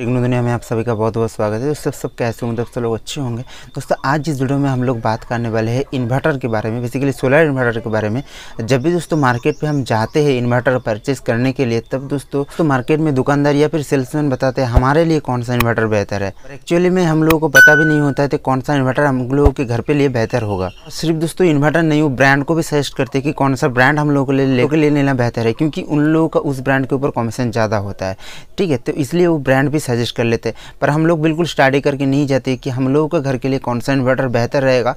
Techno दुनिया में आप सभी का बहुत बहुत स्वागत है। तो सब कैसे होंगे दोस्तों, लोग अच्छे होंगे। दोस्तों आज इस वीडियो में हम लोग बात करने वाले हैं इन्वर्टर के बारे में, बेसिकली सोलर इन्वर्टर के बारे में। जब भी दोस्तों मार्केट पे हम जाते हैं इन्वर्टर परचेज करने के लिए, तब दोस्तों तो मार्केट में दुकानदार या फिर सेल्समैन बताते हैं हमारे लिए कौन सा इन्वर्टर बेहतर है। एक्चुअली में हम लोगों को पता भी नहीं होता है कि कौन सा इन्वर्टर हम लोगों के घर पे लिए बेहतर होगा। सिर्फ दोस्तों इन्वर्टर नहीं, वो ब्रांड को भी सजेस्ट करते हैं कि कौन सा ब्रांड हम लोगों के लिए लेना बेहतर है, क्योंकि उन लोगों का उस ब्रांड के ऊपर कमीशन ज़्यादा होता है। ठीक है, तो इसलिए वो ब्रांड भी सजेस्ट कर लेते हैं। पर हम लोग बिल्कुल स्टडी करके नहीं जाते कि हम लोगों के घर के लिए कौन सा इन्वर्टर बेहतर रहेगा।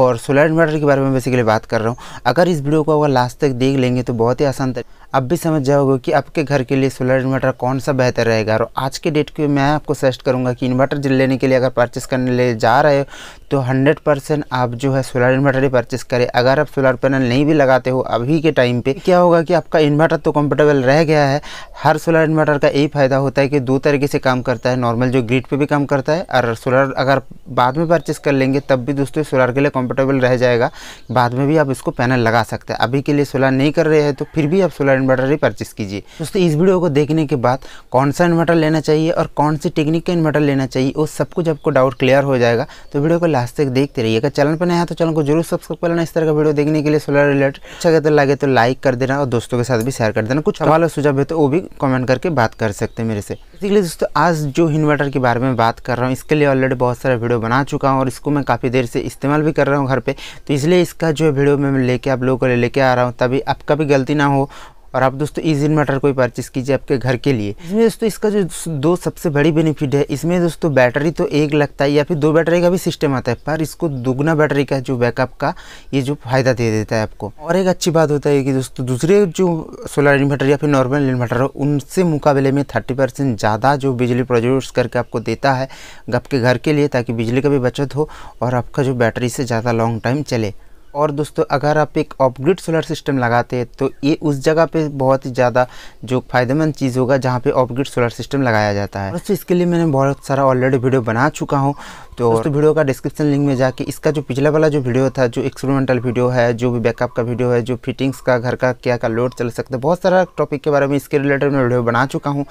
और सोलर इन्वर्टर के बारे में बेसिकली बात कर रहा हूँ। अगर इस वीडियो को अगर लास्ट तक देख लेंगे तो बहुत ही आसान तरीके आप भी समझ जाओगे कि आपके घर के लिए सोलर इन्वर्टर कौन सा बेहतर रहेगा। और आज के डेट को मैं आपको सजेस्ट करूँगा कि इन्वर्टर लेने के लिए अगर परचेस करने ले जा रहे हो तो 100% आप जो है सोलर इन्वर्टर ही परचेस करें। अगर आप सोलर पैनल नहीं भी लगाते हो अभी के टाइम पर, क्या होगा कि आपका इन्वर्टर तो कम्फर्टेबल रह गया है। हर सोलर इन्वर्टर का यही फ़ायदा होता है कि दो तरीके से काम करता है, नॉर्मल जो ग्रिड पर भी काम करता है और सोलर अगर बाद में परचेस कर लेंगे तब भी दोस्तों सोलर के लिए कंफर्टेबल रह जाएगा। बाद में भी आप इसको पैनल लगा सकते हैं। अभी के लिए सोलर नहीं कर रहे हैं तो फिर भी आप सोलर इन्वर्टर ही परचेस कीजिए। दोस्तों इस वीडियो को देखने के बाद कौन सा इन्वर्टर लेना चाहिए और कौन सी टेक्निक का इन्वर्टर लेना चाहिए वो सब कुछ आपको डाउट क्लियर हो जाएगा। तो वीडियो को लास्ट तक देखते रहिएगा। चैनल पर नया तो चैनल को जरूर सब्सक्राइब कर लेना इस तरह का वीडियो देखने के लिए सोलर रिलेटेड। अच्छा अगर लगे तो लाइक कर देना और दोस्तों के साथ भी शेयर कर देना। कुछ सवाल और सुझाव है तो वो भी कमेंट करके बात कर सकते हैं मेरे से। इसलिए दोस्तों आज जो इन्वर्टर के बारे में बात कर रहा हूँ इसके लिए ऑलरेडी बहुत सारे वीडियो बना चुका हूँ और इसको मैं काफ़ी देर से इस्तेमाल भी कर रहा हूँ घर पे, तो इसलिए इसका जो वीडियो मैं लेके आप लोगों को लेके आ रहा हूँ, तभी आपका भी गलती ना हो और आप दोस्तों इस इन्वर्टर को परचेस कीजिए आपके घर के लिए। इसमें दोस्तों इसका जो दो सबसे बड़ी बेनिफिट है, इसमें दोस्तों बैटरी तो एक लगता है या फिर दो बैटरी का भी सिस्टम आता है, पर इसको दोगुना बैटरी का जो बैकअप का ये जो फायदा दे देता है आपको। और एक अच्छी बात होता है कि दोस्तों दूसरे जो सोलर इन्वर्टर या फिर नॉर्मल इन्वर्टर हो उनसे मुकाबले में 30% ज़्यादा जो बिजली प्रोड्यूस करके आपको देता है आपके घर के लिए, ताकि बिजली का भी बचत हो और आपका जो बैटरी से ज़्यादा लॉन्ग टाइम चले। और दोस्तों अगर आप एक ऑफग्रिड सोलर सिस्टम लगाते हैं तो ये उस जगह पे बहुत ही ज़्यादा जो फायदेमंद चीज़ होगा जहाँ पे ऑफग्रिड सोलर सिस्टम लगाया जाता है। दोस्तों इसके लिए मैंने बहुत सारा ऑलरेडी वीडियो बना चुका हूँ, तो दोस्तों वीडियो का डिस्क्रिप्शन लिंक में जाके इसका जो पिछला वाला जो वीडियो था, जो एक्सपेरिमेंटल वीडियो है, जो भी बैकअप का वीडियो है, जो फिटिंग्स का घर का क्या का लोड चल सकता है, बहुत सारा टॉपिक के बारे में इसके रिलेटेड मैं वीडियो बना चुका हूँ।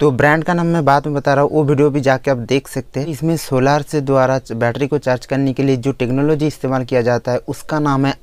तो ब्रांड का नाम मैं बाद में बता रहा हूँ, वो वीडियो भी जाके आप देख सकते हैं। इसमें सोलर से द्वारा बैटरी को चार्ज करने के लिए जो टेक्नोलॉजी इस्तेमाल किया जाता है उसका नाम है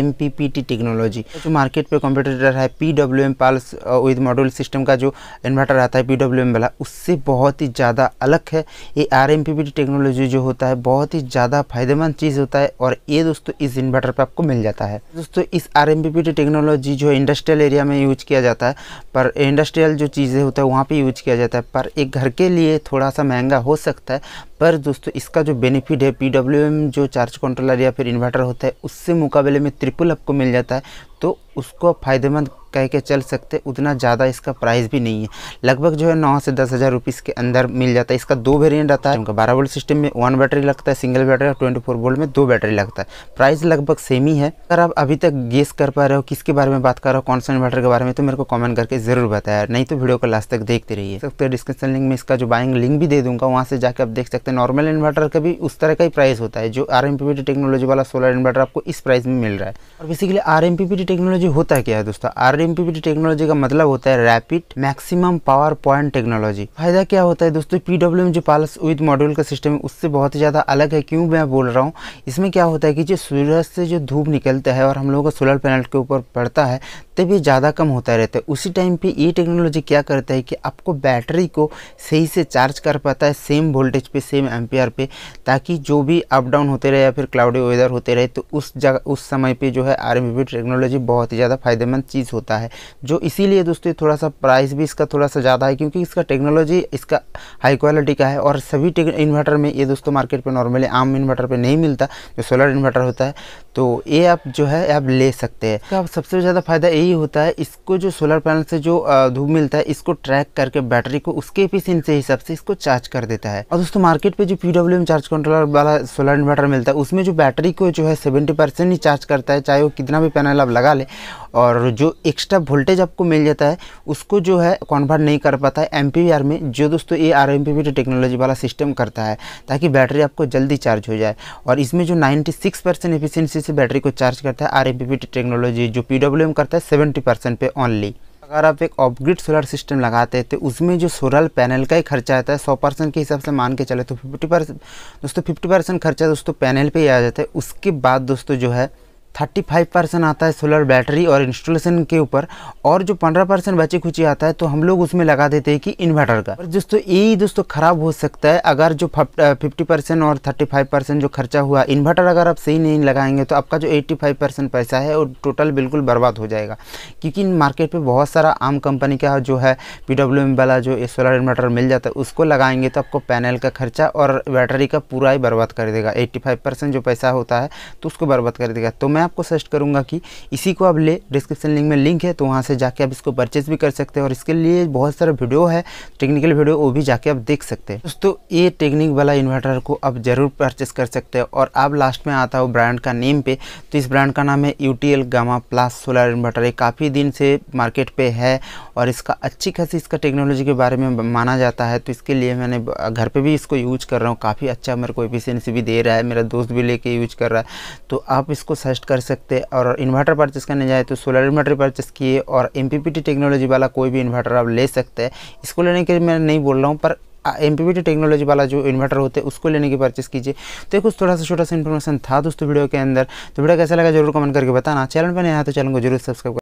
MPPT टेक्नोलॉजी, जो मार्केट पे कॉम्पिटिटर है PWM pulse with module system का जो इन्वर्टर आता है PWM वाला, उससे बहुत ही ज़्यादा अलग है। ये MPPT टेक्नोलॉजी जो होता है बहुत ही ज़्यादा फायदेमंद चीज़ होता है और ये दोस्तों इस इन्वर्टर पे आपको मिल जाता है। दोस्तों इस MPPT टेक्नोलॉजी जो इंडस्ट्रियल एरिया में यूज किया जाता है, पर इंडस्ट्रियल जो चीज़ें होता है वहाँ पर यूज किया जाता है, पर एक घर के लिए थोड़ा सा महंगा हो सकता है। पर दोस्तों इसका जो बेनिफिट है PWM जो चार्ज कंट्रोलर या फिर इन्वर्टर होता है उससे मुकाबले में ट्रिपल आपको मिल जाता है, तो उसको फ़ायदेमंद कह के चल सकते। उतना ज़्यादा इसका प्राइस भी नहीं है, लगभग जो है 9 से 10 हज़ार रुपीज़ के अंदर मिल जाता है। इसका दो वेरिएंट आता है, उनका 12 वोल्ट सिस्टम में 1 बैटरी लगता है सिंगल बैटरी और 24 वोल्ट में 2 बैटरी लगता है। प्राइस लगभग सेम ही है। अगर आप अभी तक गेस कर पा रहे हो किसके बारे में बात कर रहा हो, कौन सा इन्वर्टर के बारे में, तो मेरे को कॉमेंट करके ज़रूर बताया, नहीं तो वीडियो को लास्ट तक देखते रहिए। सकते डिस्क्रिप्शन लिंक में इसका जो बाइंग लिंक भी दे दूँगा, वहाँ से जाकर आप देख सकते हैं। नॉर्मल इन्वर्टर का भी उस तरह का ही प्राइस होता है, जो MPPT टेक्नोलॉजी वाला सोलर इन्वर्टर आपको इस प्राइस में मिल रहा है। और बेसिकली MPPT टेक्नोलॉजी होता है क्या है दोस्तों, MPPT टेक्नोलॉजी का मतलब होता है rapid maximum power point technology. फायदा क्या होता है दोस्तों, PWM जो पल्स विद मॉड्यूल का सिस्टम है उससे बहुत ही ज़्यादा अलग है। क्यों मैं बोल रहा हूँ, इसमें क्या होता है कि जो सूरज से जो धूप निकलता है और हम लोगों का सोलर पैनल के ऊपर पड़ता है तब ये ज़्यादा कम होता रहता है। उसी टाइम पर ये टेक्नोलॉजी क्या करता है कि आपको बैटरी को सही से चार्ज कर पाता है सेम वोल्टेज पे सेम एम्पियर पे, ताकि जो भी अप डाउन होते रहे या फिर क्लाउडी वेदर होते रहे तो उस जगह उस समय पर जो है MPPT टेक्नोलॉजी बहुत ही ज़्यादा फायदेमंद चीज़ होता है। जो इसीलिए दोस्तों थोड़ा सा प्राइस भी इसका थोड़ा सा ज़्यादा है, क्योंकि इसका टेक्नोलॉजी इसका हाई क्वालिटी का है। और सभी इन्वर्टर में ये दोस्तों मार्केट पे नॉर्मली आम इन्वर्टर पे नहीं मिलता जो सोलर इन्वर्टर होता है, तो ये आप जो है आप ले सकते हैं। इसका सबसे ज़्यादा फायदा यही होता है, इसको जो सोलर पैनल से जो धूप मिलता है इसको ट्रैक करके बैटरी को उसके एफिशिएंसी हिसाब से इसको चार्ज कर देता है। और दोस्तों मार्केट पे जो PWM चार्ज कंट्रोलर वाला सोलर इन्वर्टर मिलता है उसमें जो बैटरी को जो है 70% ही चार्ज करता है, चाहे वो कितना भी पैनल आप लगा ले, और जो एक्स्ट्रा वोल्टेज आपको मिल जाता है उसको जो है कन्वर्ट नहीं कर पाता है एम्पीयर में, जो दोस्तों ये MPPT टेक्नोलॉजी वाला सिस्टम करता है, ताकि बैटरी आपको जल्दी चार्ज हो जाए। और इसमें जो 96% एफिशिएंसी से बैटरी को चार्ज करता है MPPT टेक्नोलॉजी, जो PWM करता है 70% पे ओनली। अगर आप एक ऑफ ग्रिड सोलर सिस्टम लगाते हैं तो उसमें जो सोलर पैनल का ही खर्चा आता है 100% के हिसाब से मान के चले तो 50% दोस्तों 50% खर्चा दोस्तों पैनल पे ही आ जाता है। उसके बाद दोस्तों जो है 35% आता है सोलर बैटरी और इंस्टॉलेशन के ऊपर, और जो 15% बची खुची आता है तो हम लोग उसमें लगा देते हैं कि इन्वर्टर का। पर दोस्तों यही दोस्तों ख़राब हो सकता है अगर जो 50% और 35% जो खर्चा हुआ इन्वर्टर अगर आप सही नहीं लगाएंगे तो आपका जो 85% पैसा है वो टोटल बिल्कुल बर्बाद हो जाएगा, क्योंकि मार्केट में बहुत सारा आम कंपनी का जो है PWM वाला जो सोलर इन्वर्टर मिल जाता है उसको लगाएंगे तो आपको पैनल का खर्चा और बैटरी का पूरा ही बर्बाद कर देगा। 85% जो पैसा होता है तो उसको बर्बाद कर देगा। तो मैं आपको सजेस्ट करूंगा कि इसी को आप ले, डिस्क्रिप्शन लिंक में लिंक है तो वहां से जाके आप इसको परचेज भी कर सकते हैं, और इसके लिए बहुत सारा वीडियो है टेक्निकल वीडियो, वो भी जाके आप देख सकते हैं। दोस्तों ये टेक्निक वाला इन्वर्टर को आप जरूर परचेज कर सकते हैं। और आप लास्ट में आता हो ब्रांड का नेम पे, तो इस ब्रांड का नाम है UTL gamma plus solar inverter. ये काफ़ी दिन से मार्केट पर है और इसका अच्छी खासी इसका टेक्नोलॉजी के बारे में माना जाता है, तो इसके लिए मैंने घर पर भी इसको यूज कर रहा हूँ, काफ़ी अच्छा मेरे को एफिशिएंसी भी दे रहा है, मेरा दोस्त भी लेके यूज कर रहा है। तो आप इसको सजेस्ट कर सकते हैं। और इन्वर्टर परचेस करने जाए तो सोलर इन्वर्टर परचेस किए और MPPT टेक्नोलॉजी वाला कोई भी इन्वर्टर आप ले सकते हैं। इसको लेने के लिए मैं नहीं बोल रहा हूँ, पर MPPT टेक्नोलॉजी वाला जो इन्वर्टर होते हैं उसको लेने की परचेस कीजिए। तो ये कुछ थोड़ा सा छोटा सा इन्फॉर्मेशन था दोस्तों वीडियो के अंदर। तो वीडियो कैसा लगा जरूर कमेंट करके बताना। चैनल पर नया है तो चैनल को जरूर सब्सक्राइब